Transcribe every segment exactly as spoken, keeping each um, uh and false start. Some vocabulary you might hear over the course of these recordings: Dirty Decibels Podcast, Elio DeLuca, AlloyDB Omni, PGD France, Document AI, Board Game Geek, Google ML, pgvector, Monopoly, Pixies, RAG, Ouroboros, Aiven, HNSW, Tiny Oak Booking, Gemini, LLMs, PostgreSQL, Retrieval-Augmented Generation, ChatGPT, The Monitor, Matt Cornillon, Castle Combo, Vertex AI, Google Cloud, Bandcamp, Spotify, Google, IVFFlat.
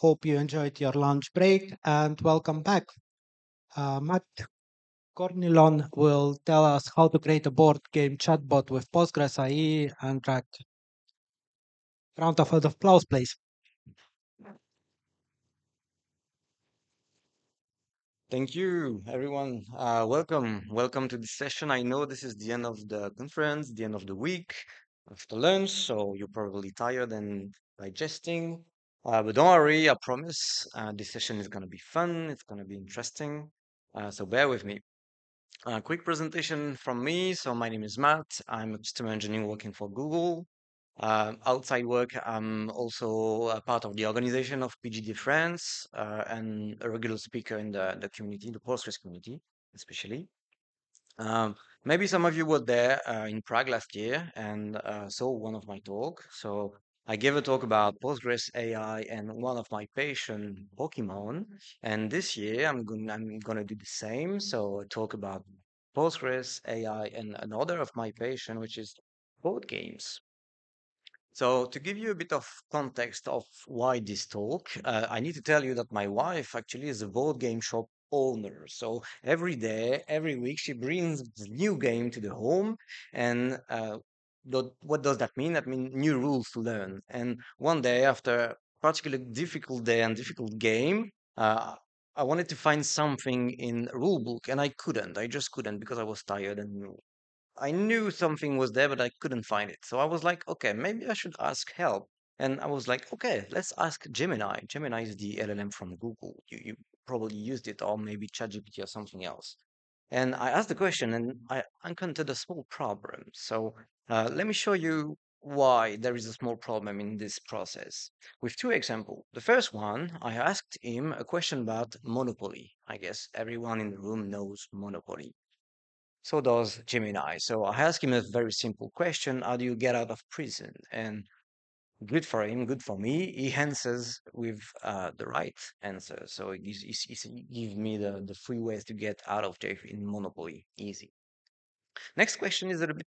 Hope you enjoyed your lunch break and welcome back. Uh, Matt Cornillon will tell us how to create a board game chatbot with Postgres A I and RAG. Round of applause, please. Thank you, everyone. Uh, welcome. Welcome to this session. I know this is the end of the conference, the end of the week, after lunch, so you're probably tired and digesting. Uh, but don't worry, I promise uh, this session is going to be fun. It's going to be interesting. Uh, so bear with me. A quick presentation from me. So my name is Matt. I'm a system engineer working for Google. Uh, outside work, I'm also a part of the organization of P G D France uh, and a regular speaker in the, the community, the Postgres community, especially. Um, maybe some of you were there uh, in Prague last year and uh, saw one of my talks. So I gave a talk about Postgres A I and one of my passion, Pokemon. And this year, I'm going I'm going to do the same. So I talk about Postgres A I and another of my passion, which is board games. So to give you a bit of context of why this talk, uh, I need to tell you that my wife actually is a board game shop owner. So every day, every week, she brings this new game to the home. And uh, th- what does that mean? That means new rules to learn. And one day, after a particularly difficult day and difficult game, uh, I wanted to find something in rulebook, and I couldn't. I just couldn't because I was tired and I knew something was there, but I couldn't find it. So I was like, okay, maybe I should ask help. And I was like, okay, let's ask Gemini. Gemini is the L L M from Google. You, you probably used it, or maybe ChatGPT or something else. And I asked the question, and I encountered a small problem. So uh, let me show you why there is a small problem in this process with two examples. The first one, I asked him a question about Monopoly. I guess everyone in the room knows Monopoly. So does Gemini. So I asked him a very simple question. How do you get out of prison? And good for him, good for me. He answers with uh, the right answer. So he gives me the, the three ways to get out of jail in Monopoly. Easy. Next question is a little bit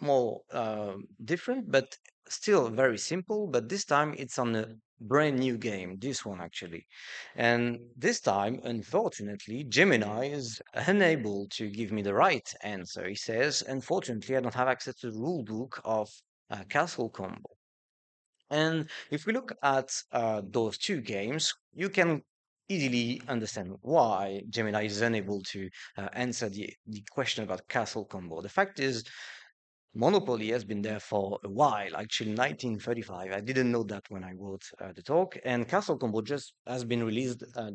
more uh, different, but still very simple. But this time it's on a brand new game, this one actually. And this time, unfortunately, Gemini is unable to give me the right answer. He says, unfortunately, I don't have access to the rule book of uh, Castle Combo. And if we look at uh, those two games, you can easily understand why Gemini is unable to uh, answer the, the question about Castle Combo. The fact is, Monopoly has been there for a while, actually nineteen thirty-five. I didn't know that when I wrote uh, the talk. And Castle Combo just has been released uh,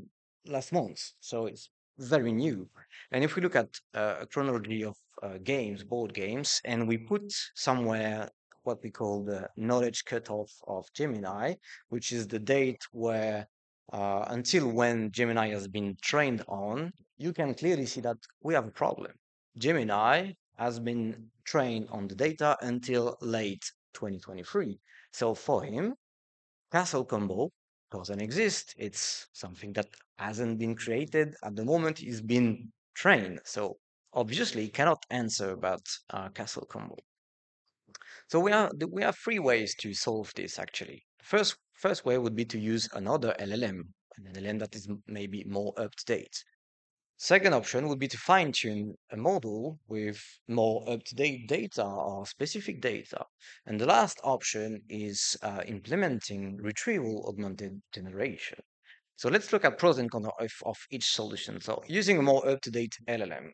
last month, so it's very new. And if we look at uh, a chronology of uh, games, board games, and we put somewhere what we call the knowledge cutoff of Gemini, which is the date where uh, until when Gemini has been trained on, you can clearly see that we have a problem. Gemini has been trained on the data until late twenty twenty-three. So for him, Castle Combo doesn't exist. It's something that hasn't been created at the moment. He's been trained. So obviously he cannot answer about uh, Castle Combo. So we have, we have three ways to solve this actually. First, first way would be to use another L L M, an L L M that is maybe more up to date. Second option would be to fine-tune a model with more up-to-date data or specific data. And the last option is uh, implementing retrieval augmented generation. So let's look at pros and cons of, of each solution. So using a more up-to-date L L M.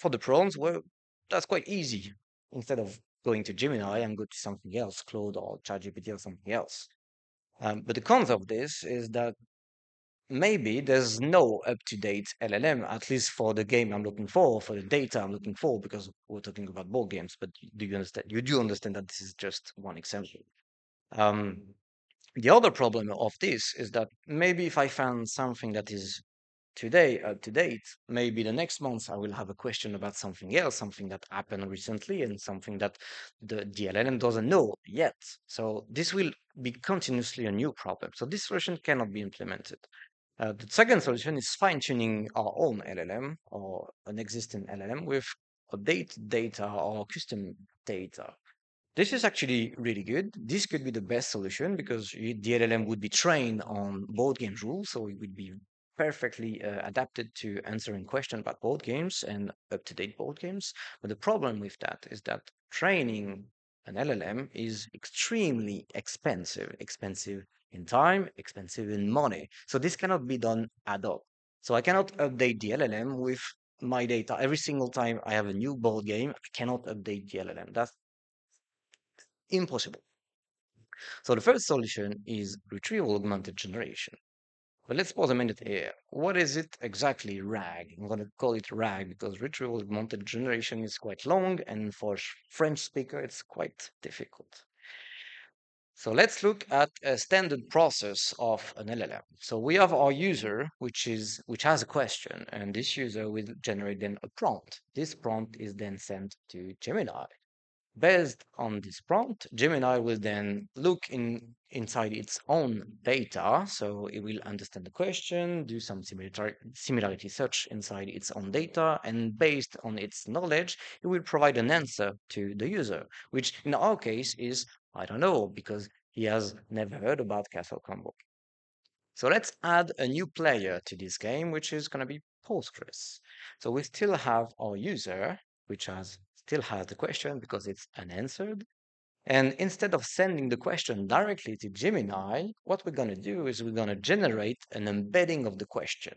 For the pros, well, that's quite easy. Instead of going to Gemini, I'm going to something else, Claude or ChatGPT or something else. Um, but the cons of this is that maybe there's no up-to-date L L M, at least for the game I'm looking for, for the data I'm looking for, because we're talking about board games, but do you understand? You do understand that this is just one example. Um, the other problem of this is that maybe if I found something that is today up-to-date, maybe the next month I will have a question about something else, something that happened recently and something that the, the L L M doesn't know yet. So this will be continuously a new problem. So this solution cannot be implemented. Uh, the second solution is fine-tuning our own L L M or an existing L L M with updated data or custom data. This is actually really good. This could be the best solution because it, the L L M would be trained on board games rules, so it would be perfectly uh, adapted to answering questions about board games and up-to-date board games. But the problem with that is that training an L L M is extremely expensive, expensive in time, expensive in money. So this cannot be done ad hoc. So I cannot update the L L M with my data. Every single time I have a new board game, I cannot update the L L M. That's impossible. So the first solution is retrieval augmented generation. But let's pause a minute here. What is it exactly, RAG? I'm going to call it RAG because retrieval augmented generation is quite long, and for French speaker, it's quite difficult. So let's look at a standard process of an L L M. So we have our user, which is which has a question, and this user will generate then a prompt. This prompt is then sent to Gemini. Based on this prompt, Gemini will then look in inside its own data. So it will understand the question, do some similar, similarity search inside its own data, and based on its knowledge, it will provide an answer to the user, which in our case is, I don't know, because he has never heard about Castle Combo. So let's add a new player to this game, which is going to be Postgres. So we still have our user, which has still has the question because it's unanswered. And instead of sending the question directly to Gemini, what we're going to do is we're going to generate an embedding of the question.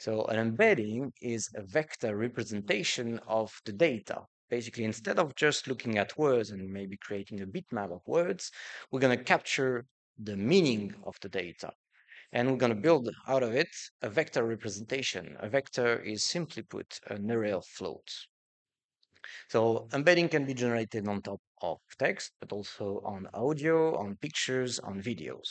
So an embedding is a vector representation of the data. Basically, instead of just looking at words and maybe creating a bitmap of words, we're going to capture the meaning of the data. And we're going to build out of it a vector representation. A vector is, simply put, an array of floats. So embedding can be generated on top of text, but also on audio, on pictures, on videos.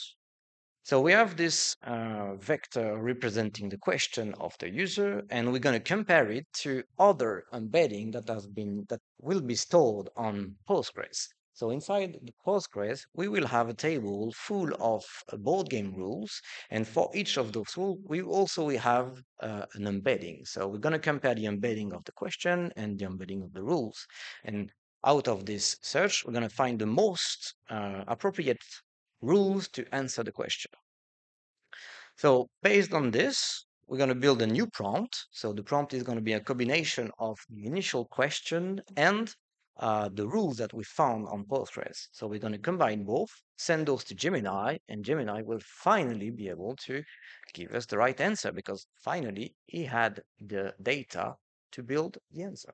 So we have this uh, vector representing the question of the user, and we're going to compare it to other embedding that has been that will be stored on Postgres. So inside the Postgres, we will have a table full of board game rules, and for each of those rules, we also we have uh, an embedding. So we're going to compare the embedding of the question and the embedding of the rules, and out of this search, we're going to find the most uh, appropriate rules to answer the question. So based on this, we're going to build a new prompt. So the prompt is going to be a combination of the initial question and uh, the rules that we found on Postgres. So we're going to combine both, send those to Gemini, and Gemini will finally be able to give us the right answer because finally he had the data to build the answer.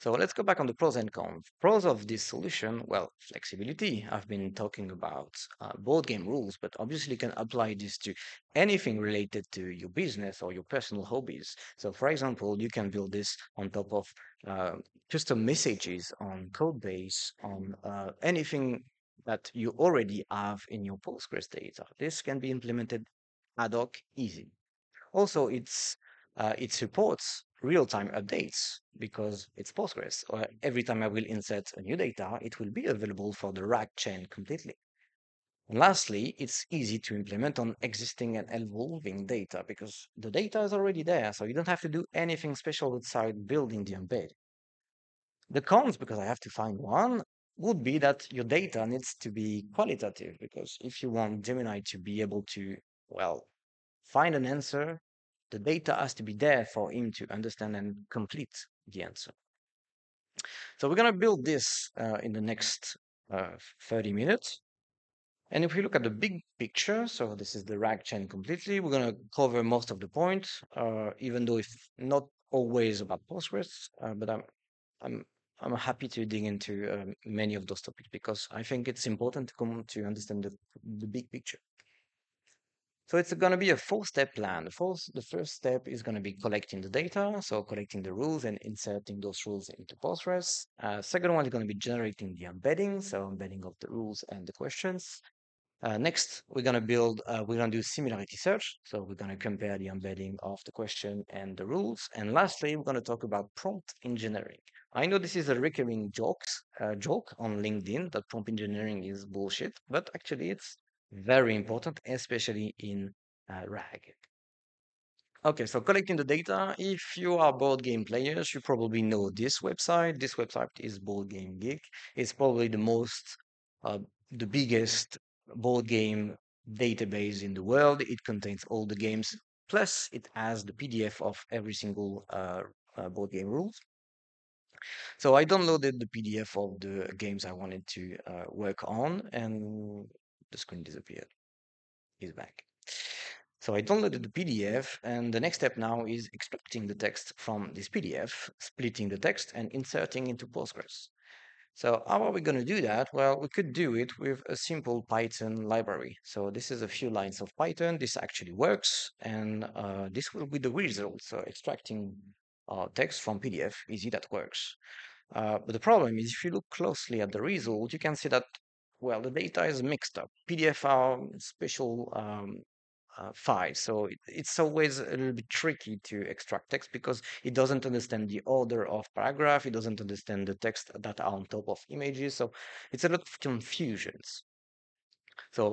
So let's go back on the pros and cons. Pros of this solution, well, flexibility. I've been talking about uh, board game rules, but obviously you can apply this to anything related to your business or your personal hobbies. So for example, you can build this on top of uh, custom messages on Codebase, on uh, anything that you already have in your Postgres data. This can be implemented ad hoc easy. Also, it's uh, it supports real-time updates because it's Postgres. Or every time I will insert a new data, it will be available for the RAG chain completely. And lastly, it's easy to implement on existing and evolving data because the data is already there, so you don't have to do anything special outside building the embed. The cons, because I have to find one, would be that your data needs to be qualitative because if you want Gemini to be able to, well, find an answer, the data has to be there for him to understand and complete the answer. So we're going to build this uh, in the next uh, thirty minutes. And if we look at the big picture, so this is the RAG chain completely, we're going to cover most of the points, uh, even though it's not always about Postgres, uh, but I'm, I'm, I'm happy to dig into um, many of those topics because I think it's important to come to understand the, the big picture. So it's going to be a four-step plan. The first, the first step is going to be collecting the data, so collecting the rules and inserting those rules into Postgres. Uh, second one is going to be generating the embedding, so embedding of the rules and the questions. Uh, next, we're going to build, uh, we're going to do similarity search, so we're going to compare the embedding of the question and the rules. And lastly, we're going to talk about prompt engineering. I know this is a recurring jokes, uh, joke on LinkedIn that prompt engineering is bullshit, but actually it's very important, especially in uh, RAG. Okay, so collecting the data. If you are board game players, you probably know this website. This website is Board Game Geek. It's probably the most, uh, the biggest board game database in the world. It contains all the games. Plus, it has the P D F of every single uh, uh, board game rules. So I downloaded the P D F of the games I wanted to uh, work on, and the screen disappeared. It's back. So I downloaded the P D F, and the next step now is extracting the text from this P D F, splitting the text and inserting into Postgres. So how are we going to do that? Well, we could do it with a simple Python library. So this is a few lines of Python. This actually works, and uh, this will be the result. So extracting uh, text from P D F, easy, that works. Uh, but the problem is, if you look closely at the result, you can see that, well, the data is mixed up. P D F are special um, Uh, file, so it, it's always a little bit tricky to extract text because it doesn't understand the order of paragraph, it doesn't understand the text that are on top of images, so it's a lot of confusions. So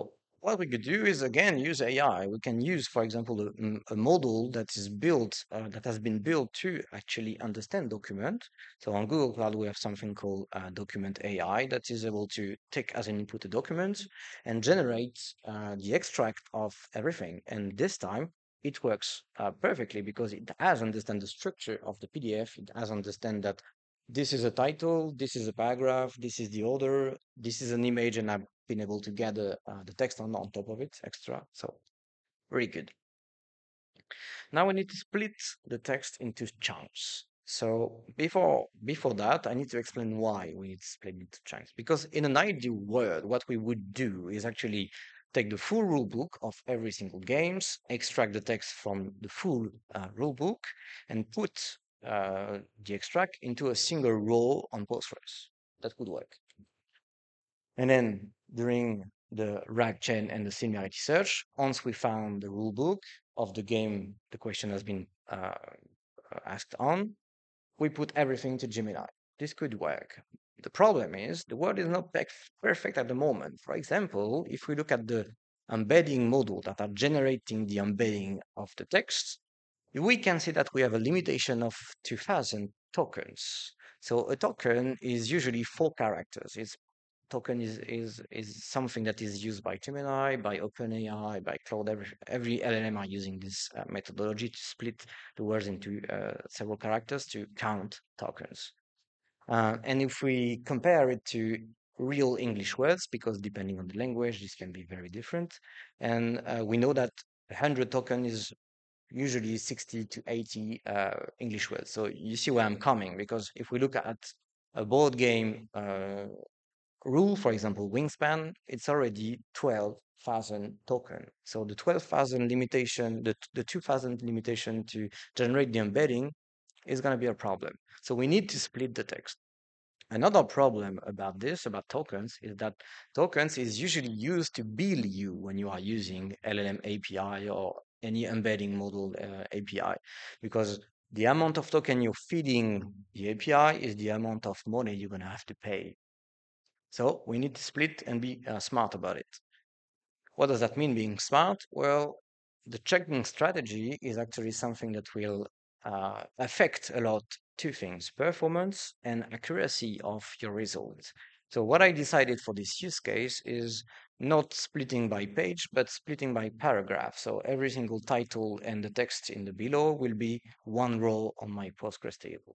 what we could do is, again, use A I. We can use, for example, a, a model that is built, uh, that has been built to actually understand document. So on Google Cloud, we have something called uh, Document A I that is able to take as an input a document and generate uh, the extract of everything. And this time, it works uh, perfectly because it has understand the structure of the P D F. It has understand that this is a title, this is a paragraph, this is the order, this is an image, and I've been able to gather uh, the text on, on top of it extra. So really good. Now we need to split the text into chunks. So before before that, I need to explain why we need to split it into chunks. Because in an ideal world, what we would do is actually take the full rule book of every single games, extract the text from the full uh, rule book, and put Uh, the extract into a single row on Postgres. That could work. And then during the RAG chain and the similarity search, once we found the rule book of the game the question has been uh, asked on, we put everything to Gemini. This could work. The problem is the world is not perfect at the moment. For example, if we look at the embedding model that are generating the embedding of the text, we can see that we have a limitation of two thousand tokens. So a token is usually four characters. It's token is is is something that is used by Gemini, by OpenAI, by Cloud. Every, every L L M are using this uh, methodology to split the words into uh, several characters to count tokens. Uh, and if we compare it to real English words, because depending on the language, this can be very different. And uh, we know that one hundred token is usually sixty to eighty uh, English words. So you see where I'm coming, because if we look at a board game uh, rule, for example, Wingspan, it's already twelve thousand token. So the twelve thousand limitation, the, the two thousand limitation to generate the embedding is going to be a problem. So we need to split the text. Another problem about this, about tokens, is that tokens is usually used to bill you when you are using L L M A P I or any embedding model uh, A P I, because the amount of token you're feeding the A P I is the amount of money you're going to have to pay. So we need to split and be uh, smart about it. What does that mean, being smart? Well, the checking strategy is actually something that will uh, affect a lot two things, performance and accuracy of your results. So what I decided for this use case is not splitting by page, but splitting by paragraph. So every single title and the text in the below will be one row on my Postgres table.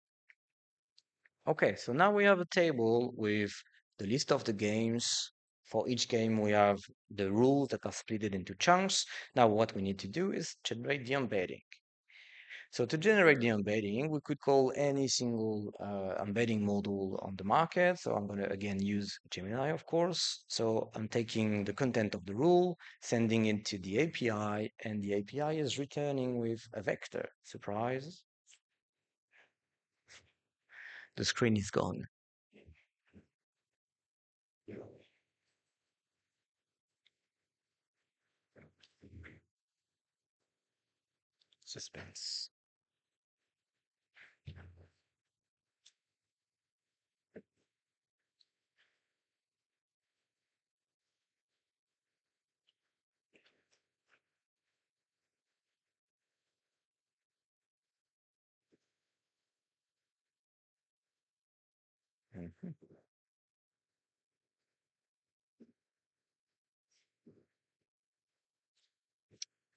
Okay, so now we have a table with the list of the games. For each game, we have the rules that are split into chunks. Now what we need to do is generate the embedding. So to generate the embedding, we could call any single uh, embedding model on the market. So I'm going to, again, use Gemini, of course. So I'm taking the content of the rule, sending it to the A P I, and the A P I is returning with a vector. Surprise. The screen is gone. Suspense.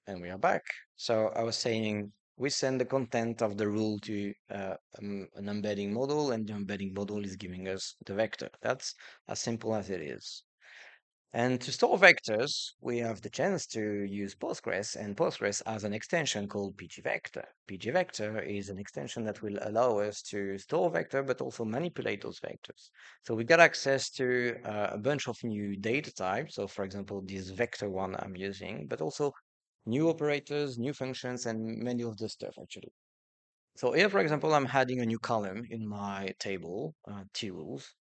And we are back. So I was saying we send the content of the rule to uh, um, an embedding model, and the embedding model is giving us the vector. That's as simple as it is. And to store vectors, we have the chance to use Postgres, and Postgres has an extension called pgvector. pgvector is an extension that will allow us to store vector, but also manipulate those vectors. So we got access to uh, a bunch of new data types. So for example, this vector one I'm using, but also new operators, new functions, and many of the stuff actually. So here, for example, I'm adding a new column in my table, uh, T rules.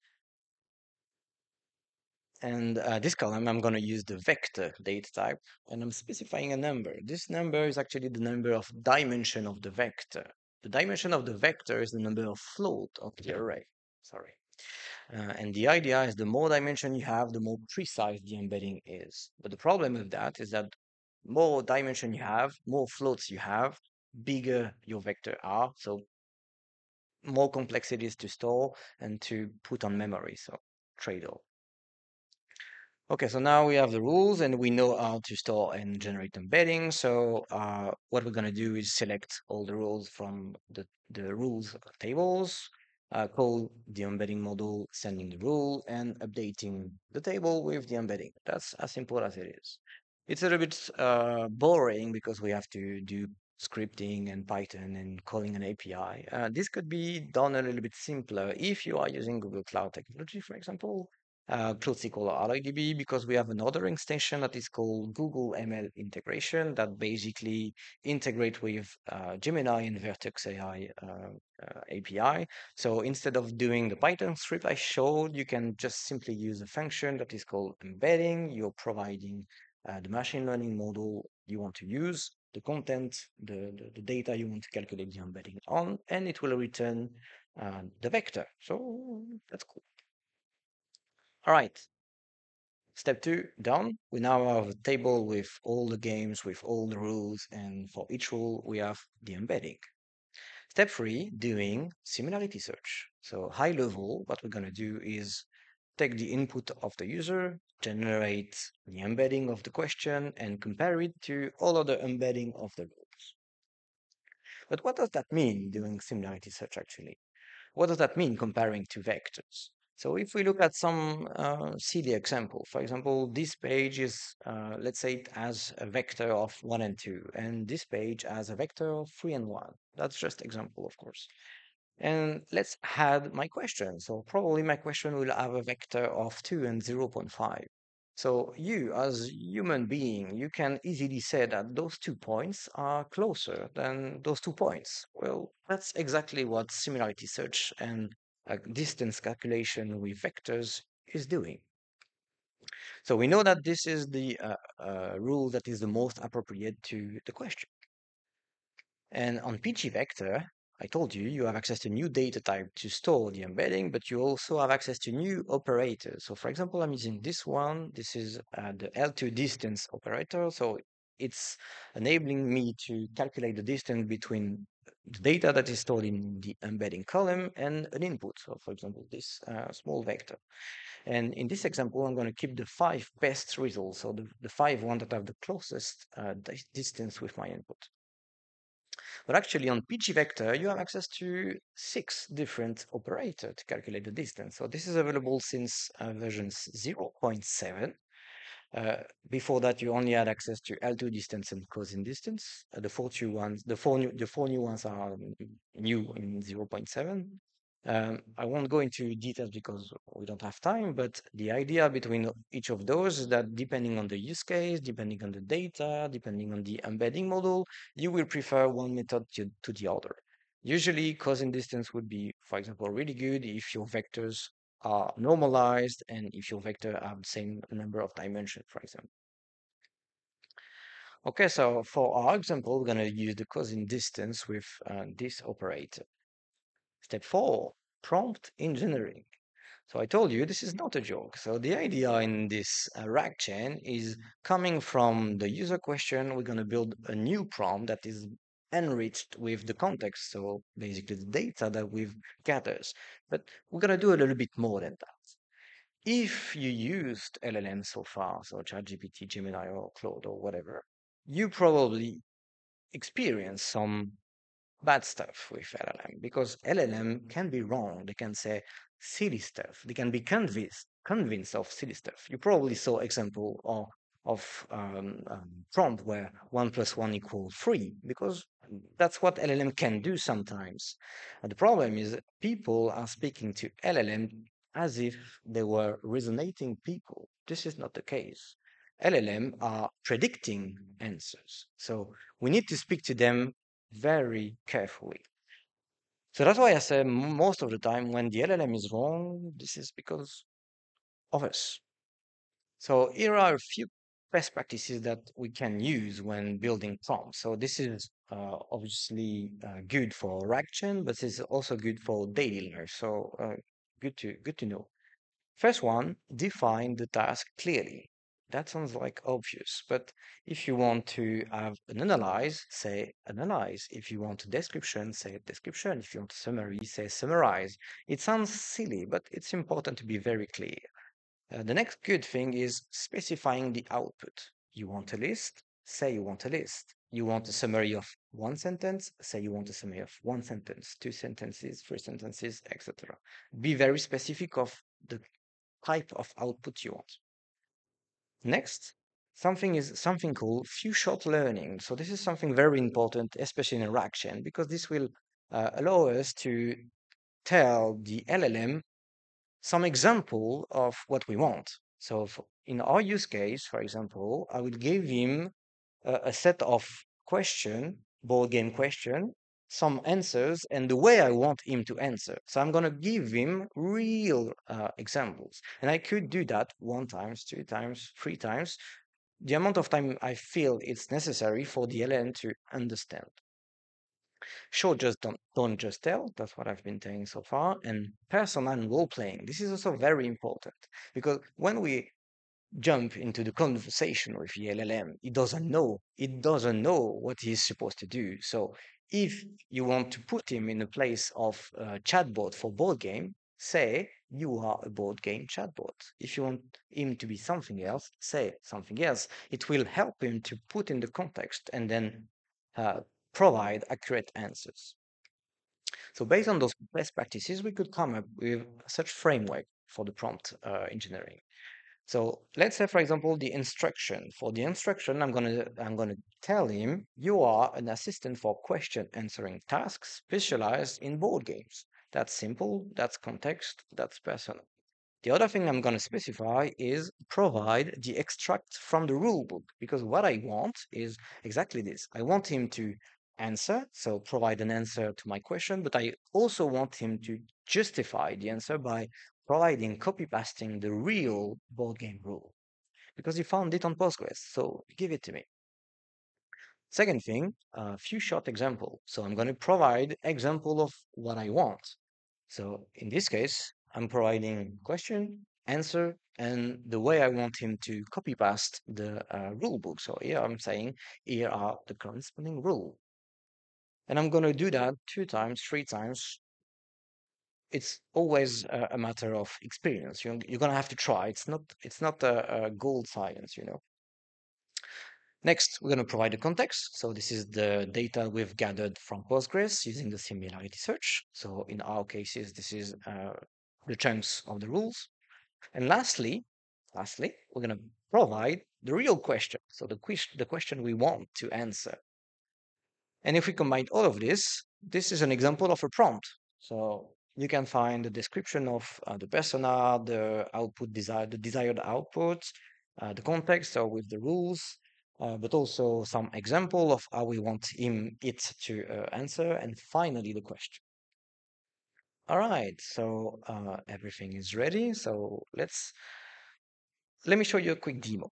And uh, this column, I'm going to use the vector data type, and I'm specifying a number. This number is actually the number of dimension of the vector. The dimension of the vector is the number of float of the array. Sorry. Uh, and the idea is the more dimension you have, the more precise the embedding is. But the problem with that is that more dimension you have, more floats you have, bigger your vector are, so more complexities to store and to put on memory, so trade-off. Okay, so now we have the rules and we know how to store and generate embedding. So uh, what we're going to do is select all the rules from the, the rules tables, uh, call the embedding model, sending the rule, and updating the table with the embedding. That's as simple as it is. It's a little bit uh, boring because we have to do scripting and Python and calling an A P I. Uh, this could be done a little bit simpler if you are using Google Cloud technology, for example, uh, Cloud S Q L or AlloyDB, because we have an ordering extension that is called Google M L integration that basically integrate with uh, Gemini and Vertex A I uh, uh, A P I. So instead of doing the Python script I showed, you can just simply use a function that is called embedding. You're providing Uh, the machine learning model you want to use, the content, the, the, the data you want to calculate the embedding on, and it will return uh, the vector. So that's cool. All right. Step two, done. We now have a table with all the games, with all the rules, and for each rule, we have the embedding. Step three, doing similarity search. So high level, what we're going to do is take the input of the user, generate the embedding of the question, and compare it to all other embedding of the rules. But what does that mean, doing similarity search actually? What does that mean, comparing two vectors? So if we look at some uh, silly example, for example, this page is, uh, let's say it has a vector of one and two, and this page has a vector of three and one. That's just example, of course. And let's add my question. So probably my question will have a vector of two and zero point five. So you, as human being, you can easily say that those two points are closer than those two points. Well, that's exactly what similarity search and uh, distance calculation with vectors is doing. So we know that this is the uh, uh, rule that is the most appropriate to the question. And on pgvector, I told you, you have access to new data type to store the embedding, but you also have access to new operators. So for example, I'm using this one. This is uh, the L two distance operator. So it's enabling me to calculate the distance between the data that is stored in the embedding column and an input. So for example, this uh, small vector. And in this example, I'm going to keep the five best results. So the, the five ones that have the closest uh, distance with my input. But actually on pgvector, you have access to six different operators to calculate the distance. So this is available since uh, version zero point seven. Uh, before that, you only had access to L two distance and cosine distance. Uh, the, four two ones, the, four new, the four new ones are new in zero point seven. Um, I won't go into details because we don't have time, but the idea between each of those is that depending on the use case, depending on the data, depending on the embedding model, you will prefer one method to, to the other. Usually, cosine distance would be, for example, really good if your vectors are normalized and if your vector have the same number of dimensions, for example. Okay, so for our example, we're going to use the cosine distance with uh, this operator. Step four, prompt engineering. So I told you this is not a joke. So the idea in this uh, RAG chain is coming from the user question. We're going to build a new prompt that is enriched with the context, so basically the data that we've gathered. But we're going to do a little bit more than that. If you used L L M so far, so ChatGPT, Gemini, or Claude, or whatever, you probably experience some bad stuff with L L M, because L L M can be wrong. They can say silly stuff. They can be convinced convinced of silly stuff. You probably saw example of of um, um, prompt where one plus one equals three, because that's what L L M can do sometimes. And the problem is that people are speaking to L L M as if they were reasonating people. This is not the case. L L M are predicting answers. So we need to speak to them very carefully. So that's why I say most of the time when the L L M is wrong, this is because of us. So here are a few best practices that we can use when building prompts. So this is uh, obviously uh, good for R A G chain, but it's also good for daily life. So uh, good to good to know. First one, define the task clearly. That sounds like obvious, but if you want to have an analyze, say analyze. If you want a description, say description. If you want a summary, say summarize. It sounds silly, but it's important to be very clear. Uh, the next good thing is specifying the output. You want a list, say you want a list. You want a summary of one sentence, say you want a summary of one sentence, two sentences, three sentences, et cetera. Be very specific of the type of output you want. Next, something is something called few shot learning. So this is something very important, especially in R A G chain, because this will uh, allow us to tell the L L M some example of what we want. So for, in our use case, for example, I will give him a, a set of question, board game question, some answers, and the way I want him to answer. So I'm going to give him real uh, examples. And I could do that one times, two times, three times, the amount of time I feel it's necessary for the L L M to understand. Show just don't, don't just tell. That's what I've been telling so far. And persona and role-playing. This is also very important, because when we jump into the conversation with the L L M, it doesn't know. It doesn't know what he's supposed to do. So if you want to put him in a place of a chatbot for board game, say you are a board game chatbot. If you want him to be something else, say something else. It will help him to put in the context and then uh, provide accurate answers. So based on those best practices, we could come up with such framework for the prompt uh, engineering. So let's say, for example, the instruction. For the instruction, I'm gonna I'm gonna tell him, you are an assistant for question answering tasks specialized in board games. That's simple, that's context, that's personal. The other thing I'm gonna specify is provide the extract from the rulebook, because what I want is exactly this. I want him to answer, so provide an answer to my question, but I also want him to justify the answer by providing copy-pasting the real board game rule, because he found it on Postgres, so give it to me. Second thing, a few short example. So I'm going to provide example of what I want. So in this case, I'm providing question, answer, and the way I want him to copy-paste the uh, rule book. So here I'm saying, here are the corresponding rule. And I'm going to do that two times, three times. It's always a matter of experience. You're, you're going to have to try. It's not, it's not a, a gold science, you know. Next, we're going to provide the context. So this is the data we've gathered from Postgres using the similarity search. So in our cases, this is uh, the chunks of the rules. And lastly, lastly, we're going to provide the real question. So the, que the question we want to answer. And if we combine all of this, this is an example of a prompt. So you can find the description of uh, the persona, the output desired, the desired output, uh, the context, so with the rules, uh, but also some example of how we want him it to uh, answer, and finally the question. All right, so uh, everything is ready. So let's let me show you a quick demo.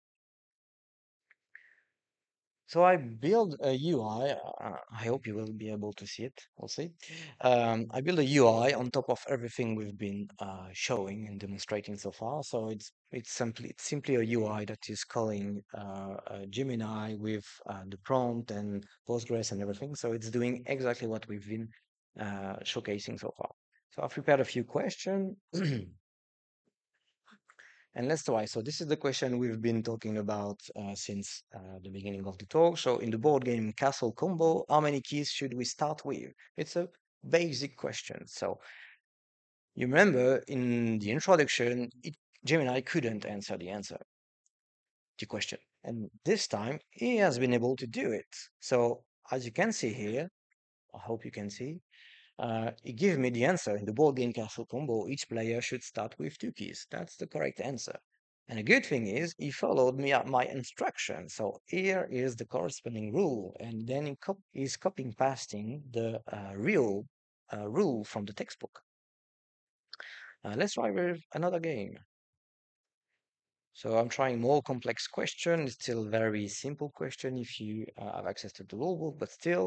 So I build a U I. Uh, I hope you will be able to see it. We'll see. Um, I build a U I on top of everything we've been uh, showing and demonstrating so far. So it's it's simply it's simply a U I that is calling uh, uh, Gemini with uh, the prompt and Postgres and everything. So it's doing exactly what we've been uh, showcasing so far. So I've prepared a few questions. And let's try. So this is the question we've been talking about uh, since uh, the beginning of the talk. So in the board game Castle Combo, how many keys should we start with? It's a basic question. So you remember in the introduction, it, Gemini couldn't answer the answer to the question. And this time he has been able to do it. So as you can see here, I hope you can see, Uh, it gives me the answer. In the board game Castle Combo, each player should start with two keys. That's the correct answer. And a good thing is, he followed me up my instruction. So here is the corresponding rule, and then he cop he's copying pasting the uh, real uh, rule from the textbook. Uh, let's try with another game. So I'm trying more complex question. It's still very simple question if you uh, have access to the rulebook, but still.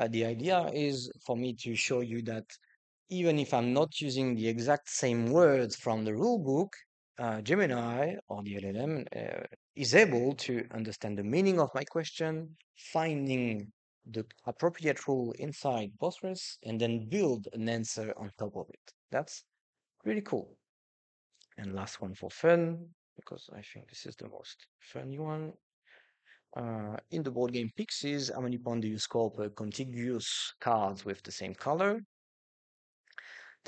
Uh, the idea is for me to show you that even if I'm not using the exact same words from the rulebook, uh, Gemini or the L L M uh, is able to understand the meaning of my question, finding the appropriate rule inside Postgres, and then build an answer on top of it. That's really cool. And last one for fun, because I think this is the most fun one. Uh, in the board game Pixies, how many points do you score per contiguous cards with the same color?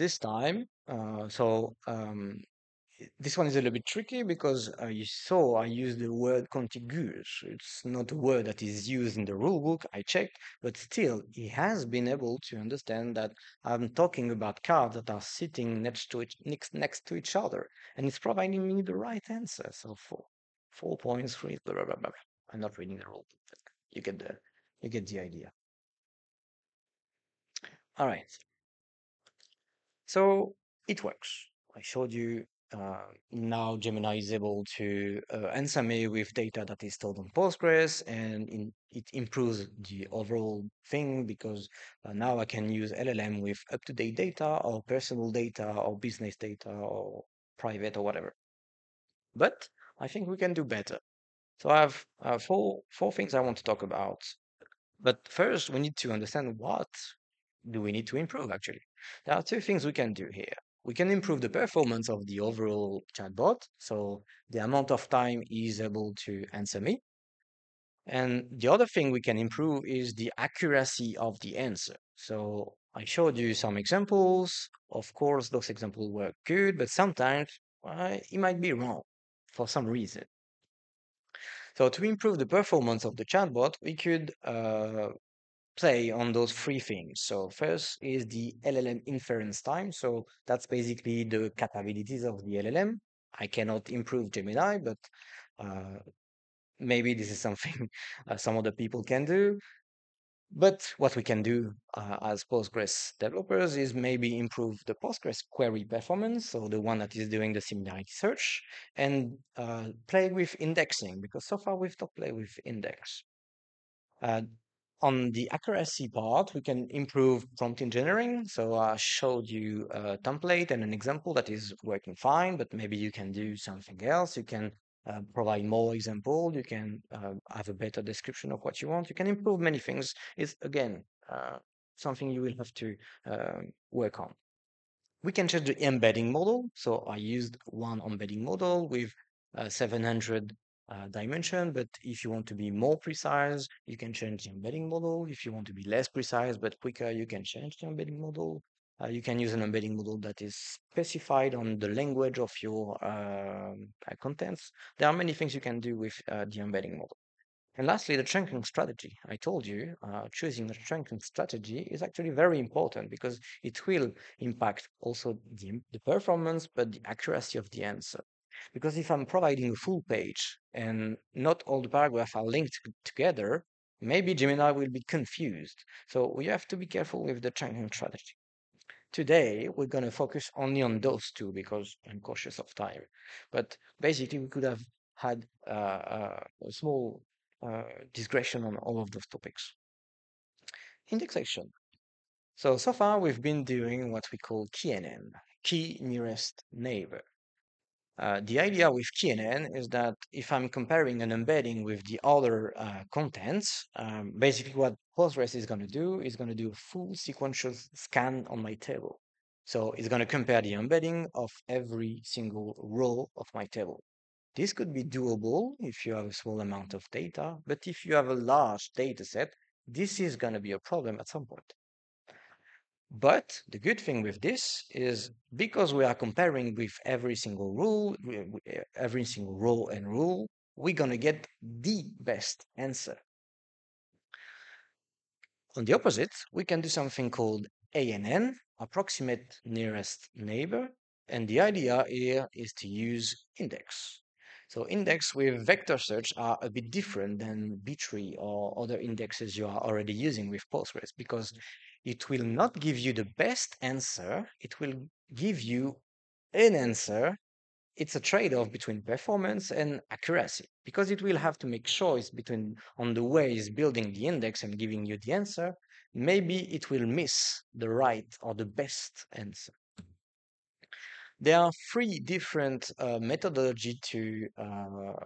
This time, uh, so um, this one is a little bit tricky because uh, you saw I used the word contiguous. It's not a word that is used in the rulebook, I checked, but still, he has been able to understand that I'm talking about cards that are sitting next to each, next, next to each other, and it's providing me the right answer. So for four points, three, blah, blah, blah, blah. I'm not reading the rule, but you get the you get the idea. All right, so it works. I showed you uh, now Gemini is able to uh, answer me with data that is stored on Postgres, and in, it improves the overall thing because uh, now I can use L L M with up-to-date data or personal data or business data or private or whatever. But I think we can do better. So I have uh, four four things I want to talk about, but first we need to understand what do we need to improve. Actually, there are two things we can do here. We can improve the performance of the overall chatbot, so the amount of time he's able to answer me. And the other thing we can improve is the accuracy of the answer. So I showed you some examples. Of course, those examples were good, but sometimes well, it might be wrong for some reason. So to improve the performance of the chatbot, we could uh, play on those three things. So first is the L L M inference time. So that's basically the capabilities of the L L M. I cannot improve Gemini, but uh, maybe this is something uh, some other people can do. But what we can do uh, as Postgres developers is maybe improve the Postgres query performance, so the one that is doing the similarity search, and uh, play with indexing, because so far we've not played with index. Uh, on the accuracy part, we can improve prompt engineering. So I showed you a template and an example that is working fine, but maybe you can do something else. You can Uh, provide more example, you can uh, have a better description of what you want, you can improve many things. It's again uh, something you will have to uh, work on. We can change the embedding model, so I used one embedding model with uh, seven hundred uh, dimension, but if you want to be more precise, you can change the embedding model. If you want to be less precise but quicker, you can change the embedding model. Uh, you can use an embedding model that is specified on the language of your uh, contents. There are many things you can do with uh, the embedding model. And lastly, the chunking strategy. I told you, uh, choosing the chunking strategy is actually very important because it will impact also the, the performance, but the accuracy of the answer. Because if I'm providing a full page and not all the paragraphs are linked together, maybe Gemini will be confused. So we have to be careful with the chunking strategy. Today, we're going to focus only on those two because I'm cautious of time. But basically, we could have had uh, uh, a small uh, discretion on all of those topics. Indexation. So, so far we've been doing what we call K N N, key nearest neighbor. Uh, the idea with K N N is that if I'm comparing an embedding with the other uh, contents, um, basically what Postgres is going to do is going to do a full sequential scan on my table. So it's going to compare the embedding of every single row of my table. This could be doable if you have a small amount of data, but if you have a large data set, this is going to be a problem at some point. But the good thing with this is because we are comparing with every single rule, every single row and rule, we're going to get the best answer. On the opposite, we can do something called A N N, approximate nearest neighbor, and the idea here is to use index. So index with vector search are a bit different than B tree or other indexes you are already using with Postgres, because it will not give you the best answer, it will give you an answer. It's a trade-off between performance and accuracy, because it will have to make choice between on the way it's building the index and giving you the answer. Maybe it will miss the right or the best answer. There are three different uh, methodology to uh, uh,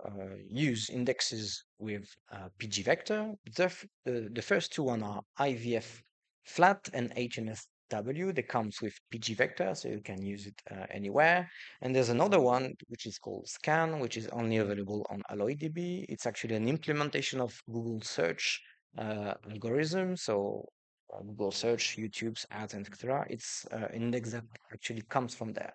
use indexes with uh, pgvector. The, uh, the first two one are I V F flat and H N S W. That comes with pgvector, so you can use it uh, anywhere. And there's another one which is called SCAN, which is only available on AlloyDB. It's actually an implementation of Google search uh, algorithm. So uh, Google search, YouTube's ads, et cetera. It's an uh, index that actually comes from there.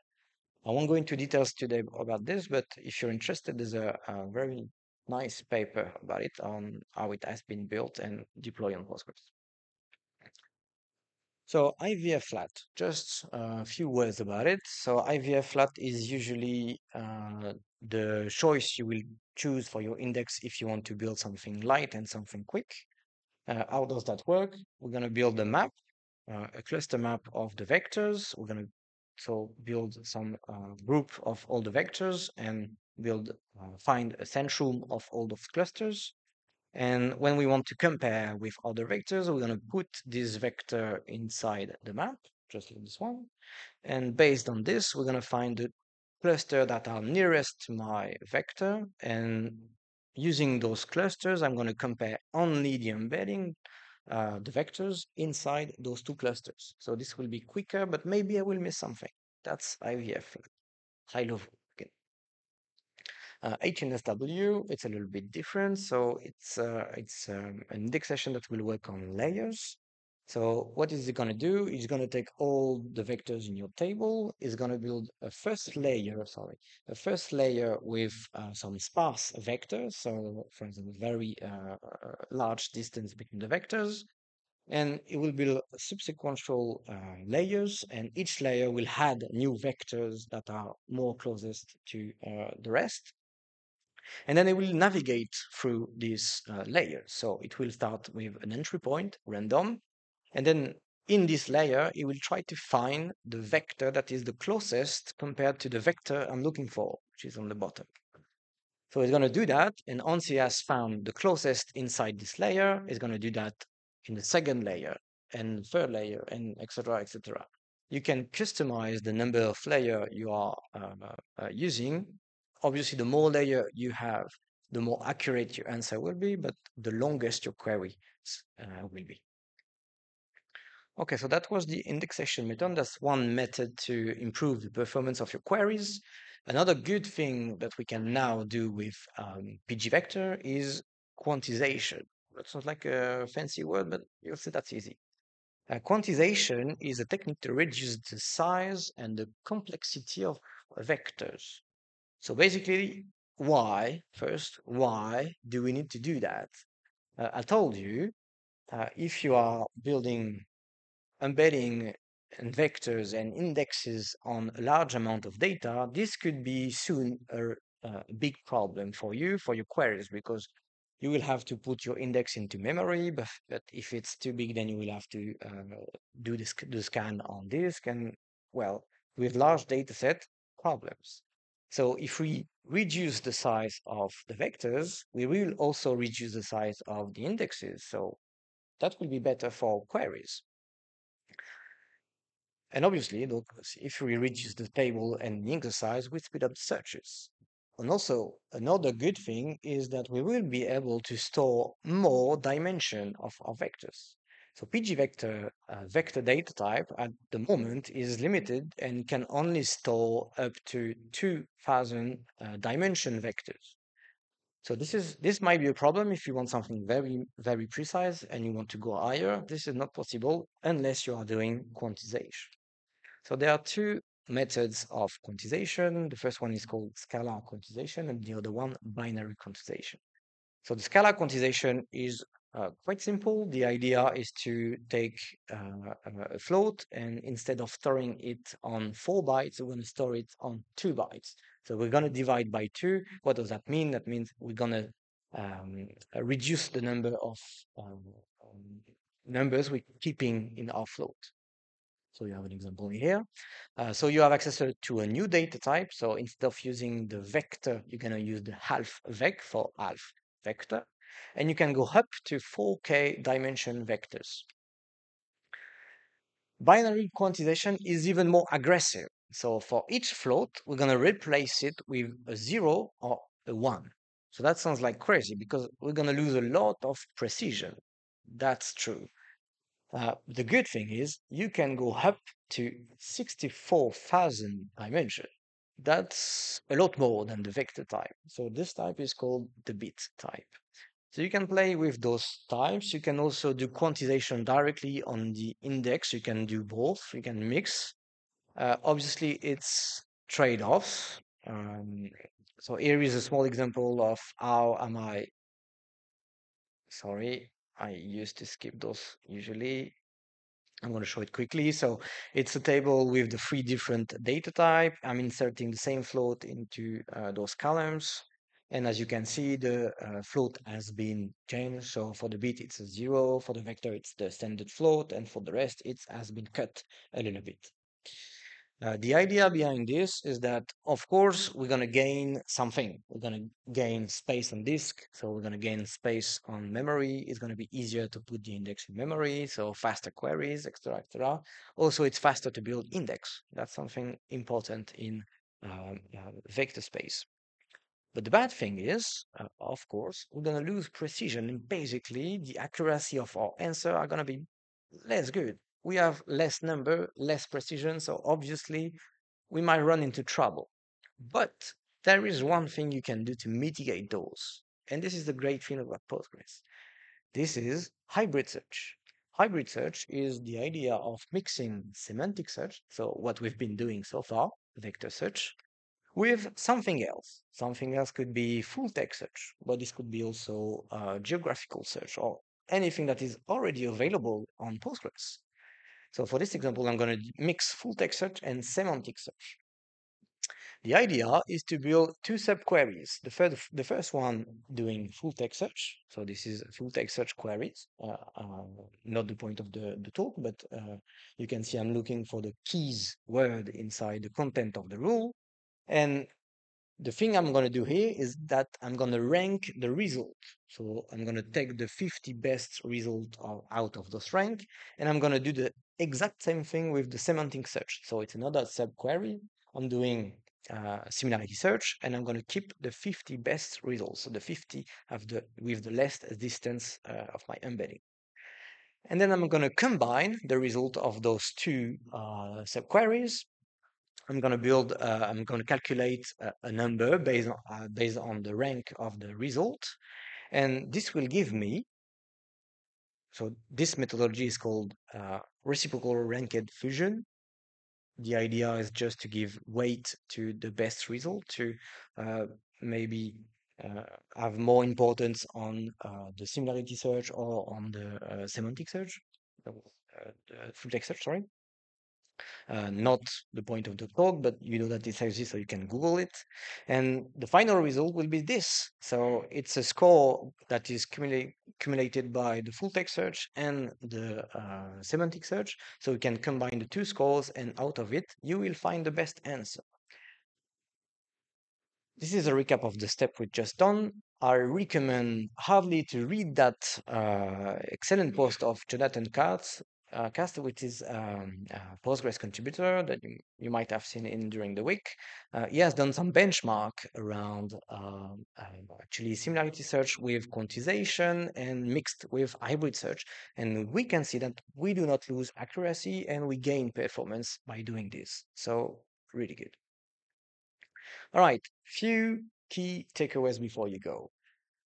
I won't go into details today about this, but if you're interested, there's a, a very nice paper about it on how it has been built and deployed on Postgres. So I V F flat, just a few words about it. So I V F flat is usually uh, the choice you will choose for your index if you want to build something light and something quick. Uh, how does that work? We're going to build a map, uh, a cluster map of the vectors. We're going to So build some uh, group of all the vectors and build uh, find a centrum of all those clusters. And when we want to compare with other vectors, we're going to put this vector inside the map, just like this one. And based on this, we're going to find the cluster that are nearest to my vector. And using those clusters, I'm going to compare only the embedding. Uh, the vectors inside those two clusters. So this will be quicker, but maybe I will miss something. That's I V F flat, high level. Okay. Uh, H N S W, it's a little bit different. So it's uh, it's um, an indexation that will work on layers. So what is it going to do? It's going to take all the vectors in your table. It's going to build a first layer, sorry, a first layer with uh, some sparse vectors. So for instance, very uh, large distance between the vectors. And it will build subsequent uh, layers, and each layer will add new vectors that are more closest to uh, the rest. And then it will navigate through these uh, layers. So it will start with an entry point, random. And then in this layer, it will try to find the vector that is the closest compared to the vector I'm looking for, which is on the bottom. So it's going to do that. And once it has found the closest inside this layer, it's going to do that in the second layer and third layer and et cetera, et cetera. You can customize the number of layers you are uh, uh, using. Obviously, the more layer you have, the more accurate your answer will be, but the longest your query uh, will be. Okay, so that was the indexation method. That's one method to improve the performance of your queries. Another good thing that we can now do with um, pgvector is quantization. That's not like a fancy word, but you'll see that's easy. Uh, quantization is a technique to reduce the size and the complexity of vectors. So basically, why? First, why do we need to do that? Uh, I told you, uh, if you are building embedding and vectors and indexes on a large amount of data, this could be soon a, a big problem for you, for your queries, because you will have to put your index into memory, but, but if it's too big, then you will have to uh, do this, the scan on disk, and well, with large data set, problems. So if we reduce the size of the vectors, we will also reduce the size of the indexes. So that will be better for queries. And obviously, look, if we reduce the table and the index size, we speed up the searches. And also, another good thing is that we will be able to store more dimension of our vectors. So pgvector uh, vector data type at the moment is limited and can only store up to two thousand uh, dimension vectors. So this is this might be a problem if you want something very, very precise and you want to go higher. This is not possible unless you are doing quantization. So there are two methods of quantization. The first one is called scalar quantization and the other one binary quantization. So the scalar quantization is Uh, quite simple. The idea is to take uh, a float and instead of storing it on four bytes, we're going to store it on two bytes. So we're going to divide by two. What does that mean? That means we're going to um, reduce the number of um, um, numbers we're keeping in our float. So you have an example here. Uh, so you have access to a new data type. So instead of using the vector, you're going to use the half vec for half vector. And you can go up to four K dimension vectors. Binary quantization is even more aggressive. So for each float, we're going to replace it with a zero or a one. So that sounds like crazy because we're going to lose a lot of precision. That's true. Uh, the good thing is you can go up to sixty-four thousand dimensions. That's a lot more than the vector type. So this type is called the bit type. So you can play with those types. You can also do quantization directly on the index. You can do both. You can mix. Uh, obviously, it's trade-offs. Um, so here is a small example of how am I... Sorry, I used to skip those usually. I'm going to show it quickly. So it's a table with the three different data types. I'm inserting the same float into uh, those columns. And as you can see, the uh, float has been changed. So for the bit, it's a zero. For the vector, it's the standard float. And for the rest, it has been cut a little bit. Uh, the idea behind this is that, of course, we're going to gain something. We're going to gain space on disk. So we're going to gain space on memory. It's going to be easier to put the index in memory. So faster queries, et cetera, et cetera. Also, it's faster to build index. That's something important in um, uh, vector space. But the bad thing is, uh, of course, we're going to lose precision. And basically, the accuracy of our answer are going to be less good. We have less number, less precision. So obviously, we might run into trouble. But there is one thing you can do to mitigate those. And this is the great thing about Postgres. This is hybrid search. Hybrid search is the idea of mixing semantic search, so what we've been doing so far, vector search, with something else. Something else could be full text search, but this could be also uh, geographical search or anything that is already available on Postgres. So for this example, I'm going to mix full text search and semantic search. The idea is to build two subqueries. The first, the first one doing full text search. So this is full text search queries, uh, uh, not the point of the, the talk, but uh, you can see I'm looking for the keys word inside the content of the rule. And the thing I'm going to do here is that I'm going to rank the result. So I'm going to take the fifty best result of, out of those rank, and I'm going to do the exact same thing with the semantic search. So it's another subquery. I'm doing uh, similarity search, and I'm going to keep the fifty best results. So the fifty have the, with the least distance uh, of my embedding. And then I'm going to combine the result of those two uh, subqueries. I'm going to build, uh, I'm going to calculate a, a number based on, uh, based on the rank of the result. And this will give me, so this methodology is called uh, reciprocal ranked fusion. The idea is just to give weight to the best result, to uh, maybe uh, have more importance on uh, the similarity search or on the uh, semantic search, uh, the full text search, sorry. Uh, not the point of the talk, but you know that it exists, so you can Google it. And the final result will be this. So it's a score that is cumula cumulated by the full text search and the uh, semantic search. So you can combine the two scores, and out of it, you will find the best answer. this is a recap of the step we just done. I recommend hardly to read that uh, excellent post of Jonathan Katz, uh, Katz which is um, a Postgres contributor that you, you might have seen in during the week. Uh, he has done some benchmark around uh, actually similarity search with quantization and mixed with hybrid search. And we can see that we do not lose accuracy and we gain performance by doing this. So really good. All right, few key takeaways before you go.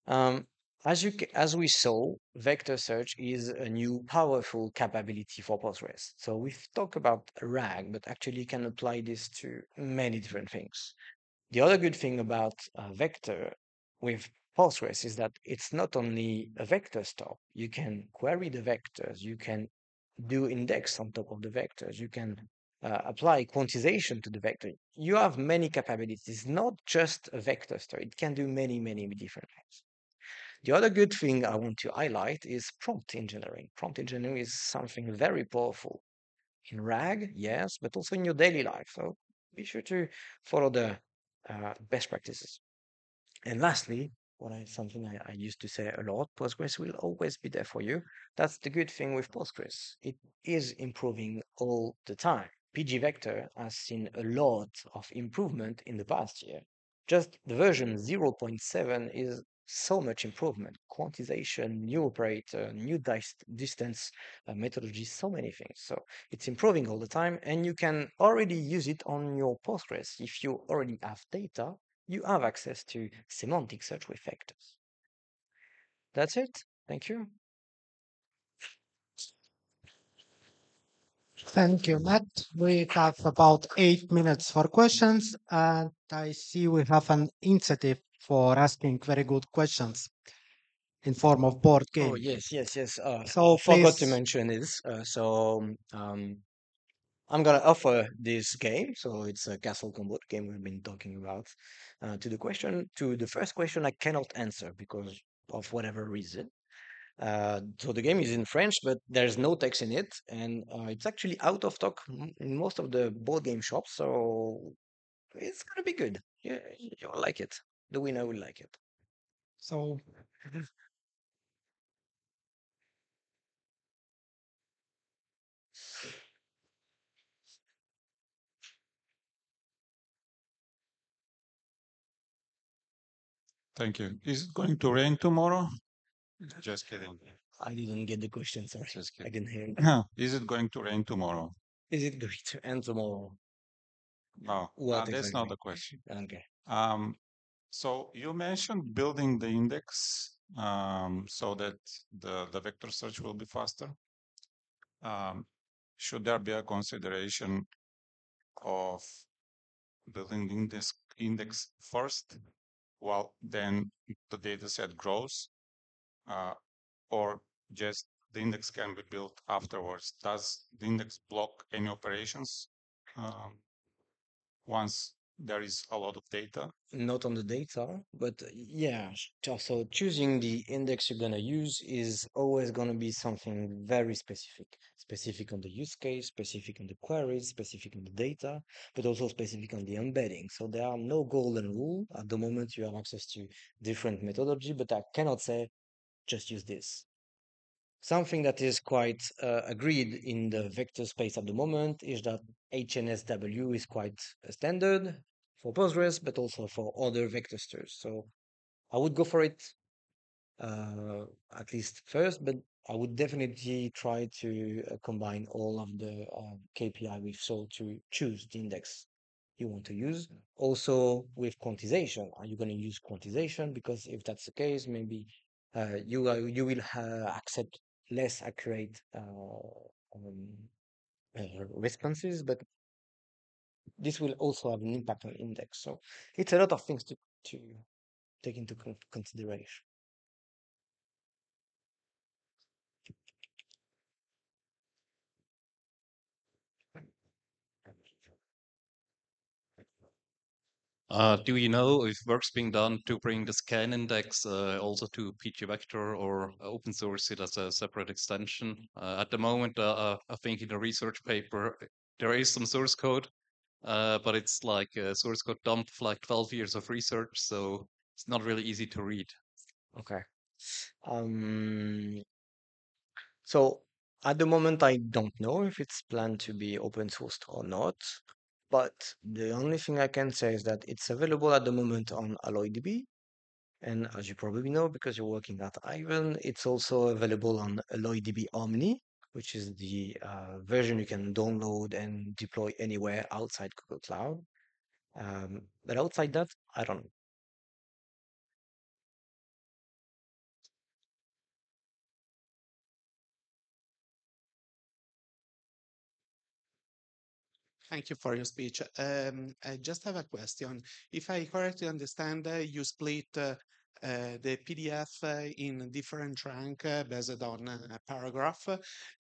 Um, as you as we saw, vector search is a new powerful capability for Postgres. So we've talked about RAG, but actually you can apply this to many different things. The other good thing about uh, vector with Postgres is that it's not only a vector store. You can query the vectors. You can do index on top of the vectors. You can Uh, apply quantization to the vector. You have many capabilities, not just a vector store. It can do many, many different things. The other good thing I want to highlight is prompt engineering. Prompt engineering is something very powerful in RAG, yes, but also in your daily life. So be sure to follow the uh, best practices. And lastly, what I, something I, I used to say a lot, Postgres will always be there for you. That's the good thing with Postgres. It is improving all the time. pgvector has seen a lot of improvement in the past year. Just the version zero point seven is so much improvement. Quantization, new operator, new distance uh, methodology, so many things. So it's improving all the time, and you can already use it on your Postgres. If you already have data, you have access to semantic search with vectors. That's it. Thank you. Thank you, Matt. We have about eight minutes for questions, and I see we have an incentive for asking very good questions in form of board game. Oh, yes, yes, yes. Uh, so please... forgot to mention this. Uh, so um, I'm going to offer this game. So it's a Castle Combo game we've been talking about. Uh, to the question, to the first question, I cannot answer because of whatever reason. Uh, so the game is in French, but there's no text in it, and uh, it's actually out of stock in most of the board game shops, so it's going to be good. You, you'll like it. The winner will like it. So... Thank you. Is it going to rain tomorrow? Just kidding. I didn't get the question, sorry. Just kidding. I didn't hear it. No. Is it going to rain tomorrow? Is it going to rain tomorrow? No, no exactly? That's not the question. Okay. Um, so you mentioned building the index um, so that the, the vector search will be faster. Um, should there be a consideration of building the index, index first, while then the data set grows? Uh, or just the index can be built afterwards. Does the index block any operations um, once there is a lot of data? Not on the data, but yeah. So choosing the index you're going to use is always going to be something very specific. Specific on the use case, specific on the queries, specific on the data, but also specific on the embedding. So there are no golden rule. At the moment, you have access to different methodology, but I cannot say just use this. Something that is quite uh, agreed in the vector space at the moment is that H N S W is quite a standard for Postgres, but also for other vector stores. So I would go for it uh, at least first, but I would definitely try to uh, combine all of the uh, K P I we've sold to choose the index you want to use. Also with quantization, are you going to use quantization? Because if that's the case, maybe Uh, you uh, you will uh, accept less accurate uh, um, uh, responses, but this will also have an impact on index. So it's a lot of things to to take into consideration. Uh, do you know if work's being done to bring the SCAN index uh, also to pgvector or open source it as a separate extension? Uh, at the moment, uh, I think in the research paper, there is some source code uh, but it's like a source code dump for like twelve years of research, so it's not really easy to read. Okay. Um, so at the moment, I don't know if it's planned to be open sourced or not, but the only thing I can say is that it's available at the moment on AlloyDB. And as you probably know, because you're working at Aiven, it's also available on AlloyDB Omni, which is the uh, version you can download and deploy anywhere outside Google Cloud. Um, but outside that, I don't know. Thank you for your speech. Um, I just have a question. If I correctly understand, uh, you split uh, uh, the P D F uh, in different rank uh, based on a paragraph,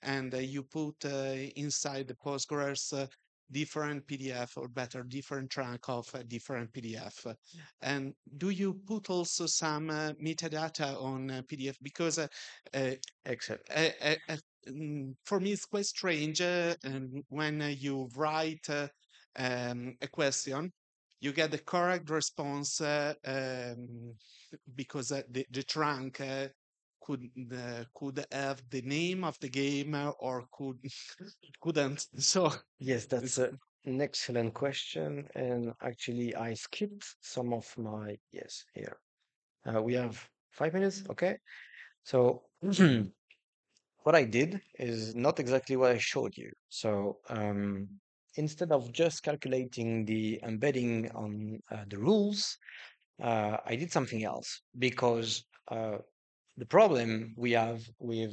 and uh, you put uh, inside the Postgres uh, different P D F, or better, different track of a different P D F. Yeah. And do you put also some uh, metadata on uh, P D F? Because uh, uh, except uh, uh, uh, for me it's quite strange uh, um, when uh, you write uh, um, a question, you get the correct response uh, um, because uh, the, the trunk uh, could uh, could have the name of the game or could couldn't. So yes, that's a, an excellent question, and actually I skipped some of my yes here. Uh, we have five minutes, okay? So what I did is not exactly what I showed you. So um, instead of just calculating the embedding on uh, the rules, uh, I did something else, because Uh, the problem we have with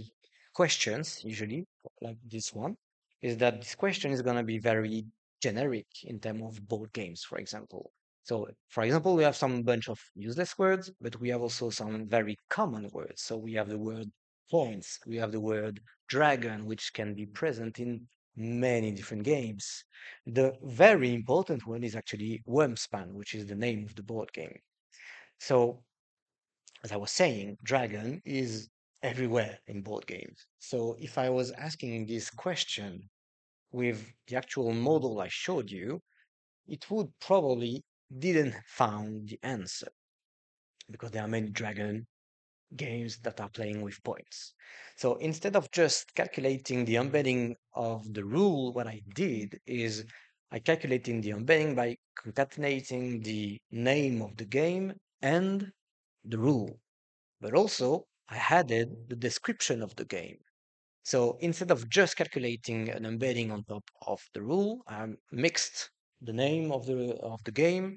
questions, usually, like this one, is that this question is going to be very generic in terms of board games, for example. So, for example, we have some bunch of useless words, but we have also some very common words. So we have the word points, we have the word dragon, which can be present in many different games. The very important one is actually Wingspan, which is the name of the board game. So, as I was saying, dragon is everywhere in board games. So if I was asking this question with the actual model I showed you, it would probably didn't found the answer, because there are many dragon games that are playing with points. So instead of just calculating the embedding of the rule, what I did is I calculated the embedding by concatenating the name of the game and the rule, but also I added the description of the game. So instead of just calculating an embedding on top of the rule, I mixed the name of the of the game,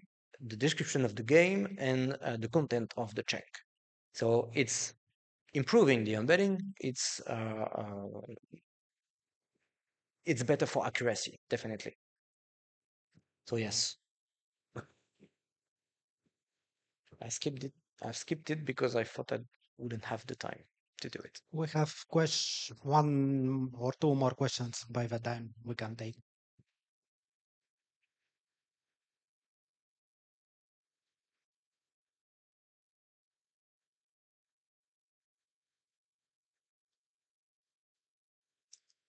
the description of the game, and uh, the content of the check. So it's improving the embedding. It's uh, uh, it's better for accuracy, definitely. So yes, I skipped it. I've skipped it because I thought I wouldn't have the time to do it. We have question, one or two more questions by the time we can take.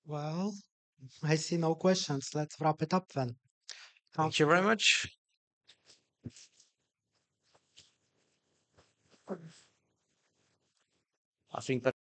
Well, I see no questions. Let's wrap it up then. Thank, Thank you very much. I think that